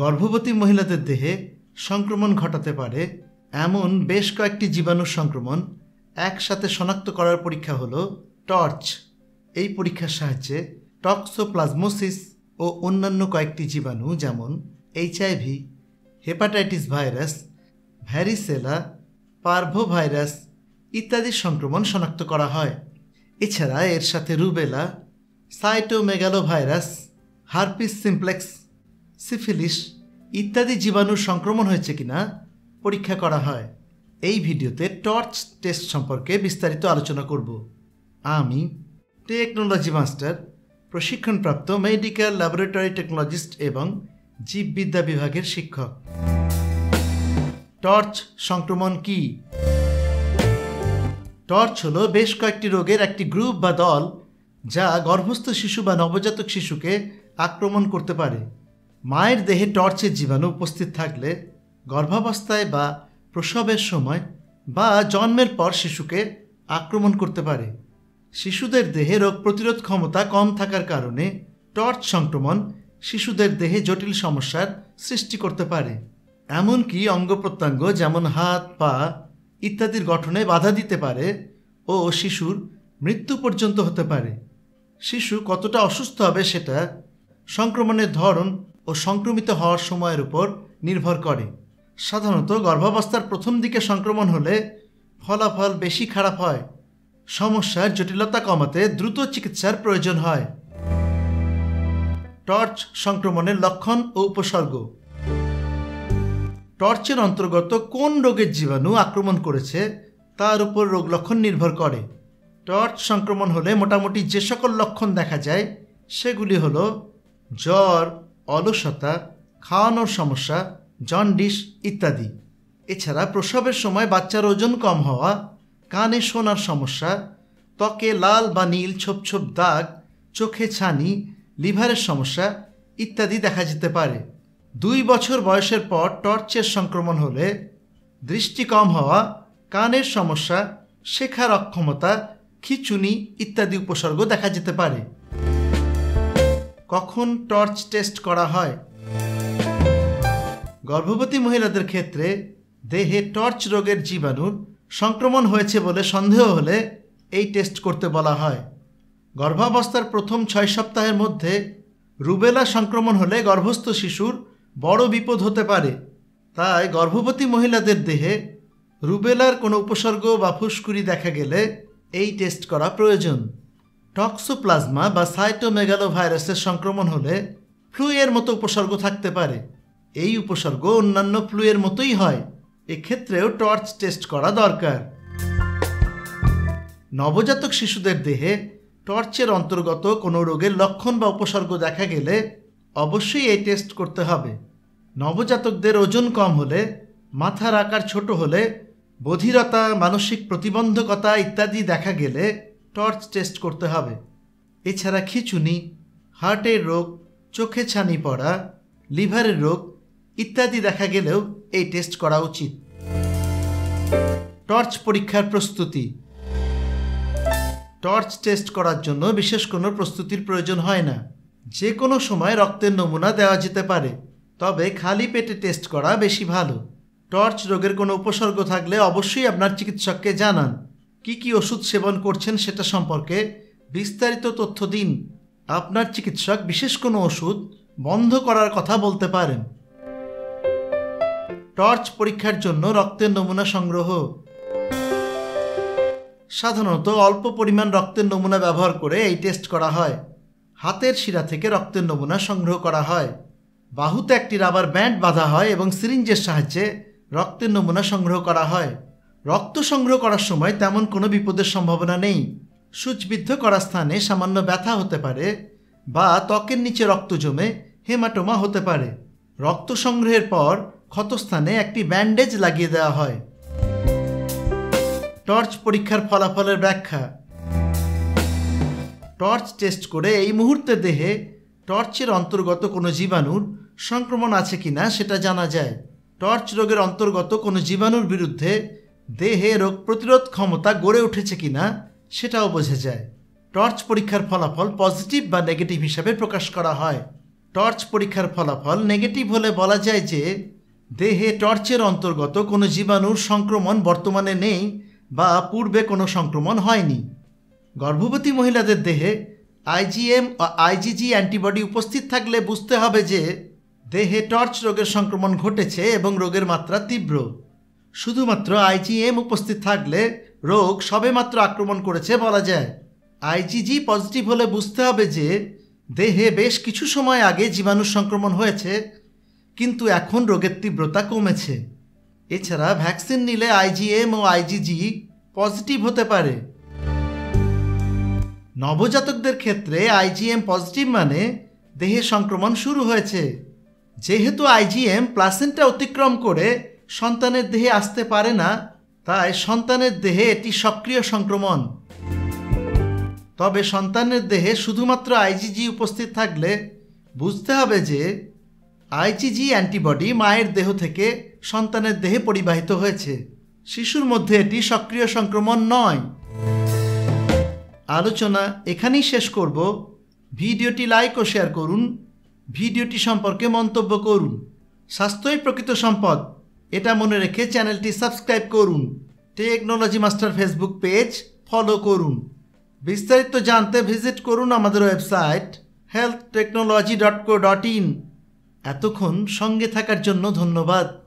गर्भवती महिलादेर देहे संक्रमण घटाते पारे एमन बेश कयेकटी जीवाणु संक्रमण एकसाथे शनाक्त करार परीक्षा हलो टर्च। एई परीक्षार साहाज्ये टक्सोप्लाज्मोसिस ओ अन्यान्य कयेकटी जीवाणु जेमन HIV, hepatitis virus, varicella, parvo virus इत्यादि संक्रमण शनाक्त करा हय। एछाड़ा एर साथे rubella, cytomegalo virus, herpes simplex, syphilis इत्यादि जीवाणु संक्रमण होयेछे किना परीक्षा करा हय। एई भिडियोते टर्च टेस्ट सम्पर्के विस्तारित आलोचना करब। आमी टेक्नोलॉजी मास्टर, प्रशिक्षणप्राप्त मेडिकल लैबरेटरी टेक्नोलॉजिस्ट एवं जीवविद्या विभागेर शिक्षक। टर्च संक्रमण की? टर्च हलो बेश कयेकटी रोगेर एकटी ग्रुप बा दल जा गर्भस्थ शिशु बा नवजातक शिशु के आक्रमण करते पारे। मायेर देहे टर्चेर जीवाणु उपस्थित थाकले गर्भावस्थाय बा प्रसवेर समय बा जन्मेर पर शिशुके आक्रमण करते पारे। शिशुदेर देहे रोग प्रतिरोध क्षमता कम थाकार कारणे टर्च संक्रमण शिशुदेर देहे जटिल समस्यार सृष्टि करते पारे। एमनकि अंगप्रत्यंग जेमन हाथ पा इत्यादिर गठने बाधा दिते पारे ओ शिशुर मृत्यु पर्यन्त होते पारे। शिशु कतटा असुस्थ होबे सेटा संक्रमणेर धरन ओ संक्रमित होवार समयेर उपर निर्भर करे। साधारणत गर्भावस्थार प्रथम दिके संक्रमण होले फलाफल बेशी खराब हय। समस्यार जटिलता कमाते द्रुत चिकित्सार प्रयोजन हय। टर्च संक्रमणेर लक्षण ओ उपसर्ग। टर्चेर अंतर्गत कोन रोगेर जीवाणु आक्रमण करेछे तार उपर रोग लक्षण निर्भर करे। टर्च संक्रमण होले मोटामुटी जे सकल लक्षण देखा जाए सेगुली हलो ज्वर, अलसता, खावानोर समस्या, जन्डिस इत्यादि। एछाड़ा प्रसवेर समय बाच्चार ओजन कम हवा, काने शोनार समस्या, त्वके लाल बा नील छोप छोप दाग, चोखे छानी, लिभारेर समस्या इत्यादि देखा जेते पारे। 2 বছর বয়সের पर टर्चेर संक्रमण होले दृष्टि कम हवा, कानेर समस्या, शेखार अक्षमता, खिचुनि इत्यादि उपसर्ग देखा जेते पारे। कखन टर्च टेस्ट करा हय? गर्भवती महिलादेर क्षेत्रे देहे टर्च रोगेर जीवाणुर संक्रमण होयेछे बोले सन्देह होले एई टेस्ट करते बला हय। गर्भावस्थार प्रथम 6 সপ্তাহের मध्य रूबेला संक्रमण होले गर्भस्थ शिशुर बड़ो विपद होते पारे। ताई गर्भवती महिलादेर देहे रूबेलार कोनो उपसर्ग बा फुस्कुरी देखा गेले एई टेस्ट करा प्रयोजन। टक्सोप्लाज्मा बा साइटोमेगालो भाइरसेर संक्रमण होले फ्लूएर मतो उपसर्ग थाकते पारे। एई उपसर्ग अन्यान्य फ्लूएर मतोई हय। एई क्षेत्रेओ टर्च टेस्ट करा दरकार। नवजातक शिशुदेर देहे टर्चेर अंतर्गत कोनो रोगेर लक्षण बा उपसर्ग देखा गेले अवश्यई एई टेस्ट करते हबे। नवजातकदेर ओजन कम होले, माथार आकार छोटो होले, बधिरता, मानसिक प्रतिबंधकता इत्यादि देखा गेले टर्च टेस्ट करते हबे। एछाड़ा खिचुनि, हार्टेर रोग, चोखे छानी पड़ा, लिभारेर रोग इत्यादि देखा गेलेओ एई टेस्ट करा उचित। टर्च परीक्षार प्रस्तुति। टर्च टेस्ट करार जोन्नो विशेष कोनो प्रस्तुतिर प्रयोजन हय ना। जे कोनो समय रक्तेर नमुना देवा जेते पारे, तबे खाली पेटे टेस्ट करा बेशी भालो। टर्च रोगेर कोनो उपसर्ग थाकले अवश्यई आपनार चिकित्सकके जानान। কি ওষুধ সেবন করছেন সেটা সম্পর্কে বিস্তারিত তথ্য দিন। আপনার চিকিৎসক বিশেষ কোনো ওষুধ বন্ধ করার কথা বলতে পারেন। টর্চ পরীক্ষার জন্য রক্তের নমুনা সংগ্রহ। সাধারণত অল্প পরিমাণ রক্তের নমুনা ব্যবহার করে এই টেস্ট করা হয়। হাতের শিরা থেকে রক্তের নমুনা সংগ্রহ করা হয়। বাহুতে একটি রাবার ব্যান্ড বাঁধা হয় এবং সিরিঞ্জের সাহায্যে রক্তের নমুনা সংগ্রহ করা হয়। রক্ত সংগ্রহ করার সময় তেমন কোনো বিপদের সম্ভাবনা নেই। সূচবিদ্ধ করা স্থানে সামান্য ব্যথা হতে পারে বা ত্বকের নিচে রক্ত জমে হেমাটোমা হতে পারে। রক্ত সংগ্রহের পর ক্ষতস্থানে একটি ব্যান্ডেজ লাগিয়ে দেওয়া হয়। টর্চ পরীক্ষার ফলাফলের ব্যাখ্যা। টর্চ টেস্ট করে এই মুহূর্তে দেহে টর্চের অন্তর্গত কোনো জীবাণুর সংক্রমণ আছে কিনা সেটা জানা যায়। টর্চ রোগের অন্তর্গত কোনো জীবাণুর বিরুদ্ধে দেহে রোগ প্রতিরোধ ক্ষমতা গড়ে উঠেছে কিনা সেটাও বোঝা যায়। টর্চ পরীক্ষার ফলাফল পজিটিভ বা নেগেটিভ হিসাবে প্রকাশ করা হয়। टर्च परीक्षार फलाफल नेगेटिव होले बला जाय जे देहे टर्चेर अंतर्गत कोनो जीवाणुर संक्रमण बर्तमाने नेई बा पूर्वे कोनो संक्रमण हयनि। गर्भवती महिलादेर देहे आईजीएम और आईजीजी अंटीबडी उपस्थित थाकले बुझते हबे जे देहे टर्च रोगेर संक्रमण घटेछे एबं रोगेर मात्रा तीव्र। शुधुमात्र आईजीएम उपस्थित थाकले रोग सबेमात्र आक्रमण करेछे बला जाय। आईजीजी पजिटिव होले बुझते हबे जे देहे बेश किछु समय आगे जीवाणु संक्रमण होयेछे किन्तु एखन रोगेर तीव्रता कमेछे। एछाड़ा भैक्सिन निले आईजीएम और आईजीजी पजिटिव होते पारे। नवजातकदेर क्षेत्रे आईजीएम पजिटिव माने देहे संक्रमण शुरू होयेछे। जेहेतु आईजीएम प्लासेंटा अतिक्रम करे सन्तानेर देहे आसते पारे ना ताई सन्तानेर देहे एटी सक्रिय संक्रमण। तबे सन्तानेर देहे शुधुमात्र आईजीजी उपस्थित थाकले बुझते हबे जे आईजीजी अंटीबडी मायेर देह थेके सन्तानेर देहे परिबाहित होयेछे। शिशुर मध्ये एटी सक्रिय संक्रमण नय। आलोचना एखानेई शेष करब। भिडियोटी लाइक ओ शेयर करुन। ভিডিওটি সম্পর্কে মন্তব্য করুন। স্বাস্থ্যই প্রকৃত সম্পদ এটা মনে রেখে চ্যানেলটি সাবস্ক্রাইব করুন। Technology master Facebook page follow করুন। বিস্তারিত জানতে ভিজিট করুন আমাদের ওয়েবসাইট healthtechnology.co.in। এতক্ষণ সঙ্গে থাকার জন্য ধন্যবাদ।